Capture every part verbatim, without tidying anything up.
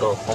đồ cũ.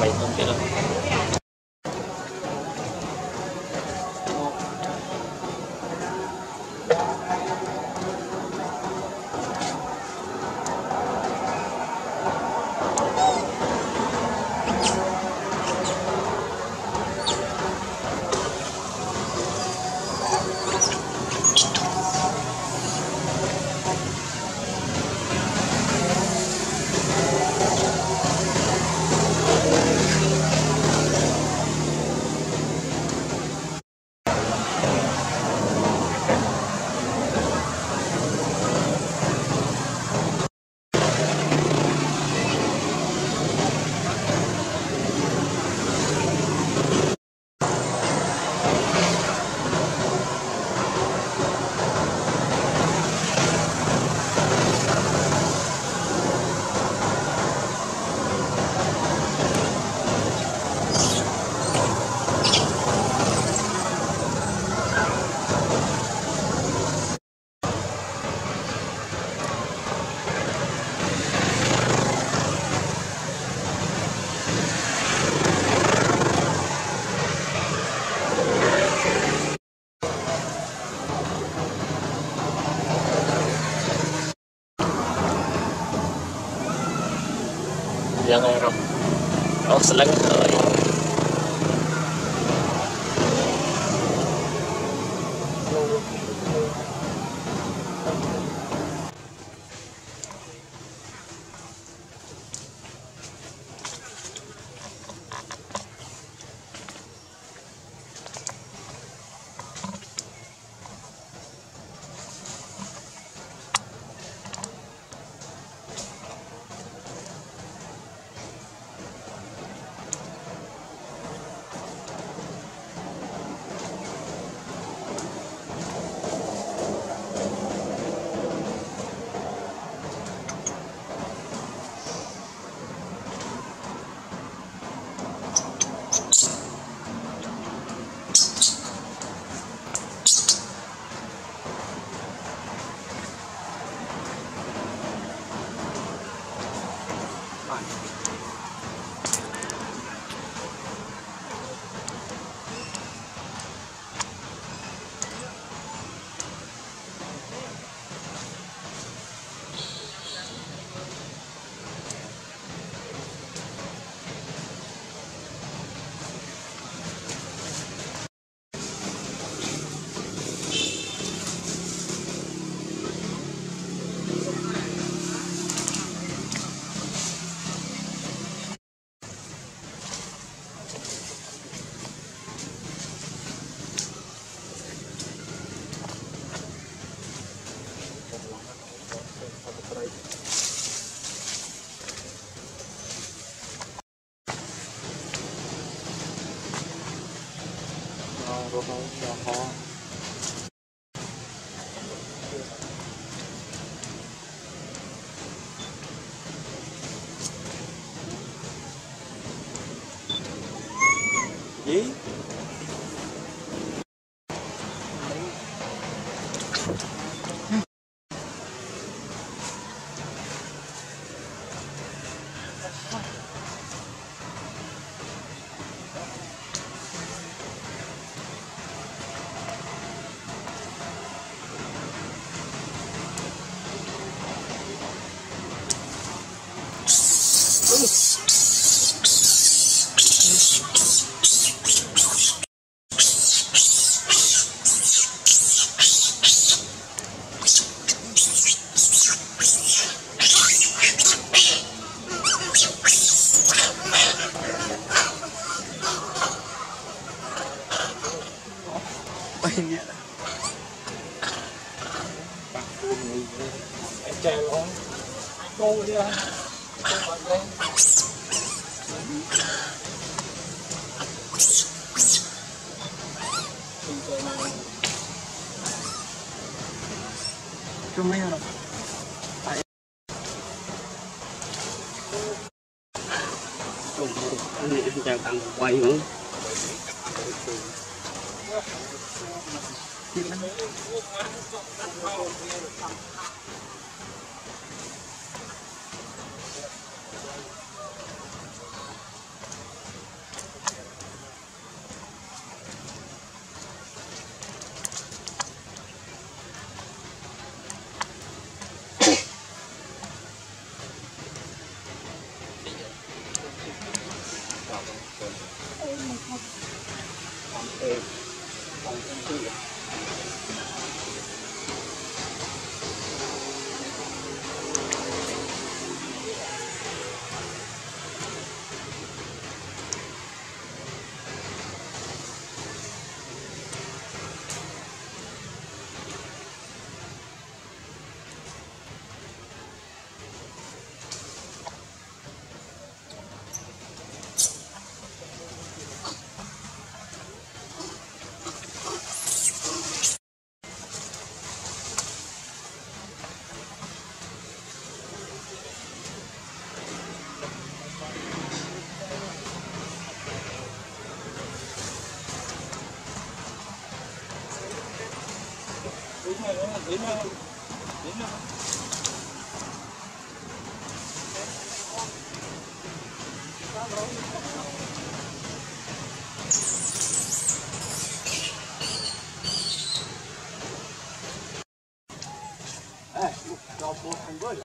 mày không biết đâu. Yang orang, orang seleng ơi. 多包比较好啊。咦？嗯。Banyak lah. Ecalon, kau dia, kau macam. Cuma yang apa? Ini kita tangguh bayung. Đến đâu, đến đâu à, đọc một thằng vơi.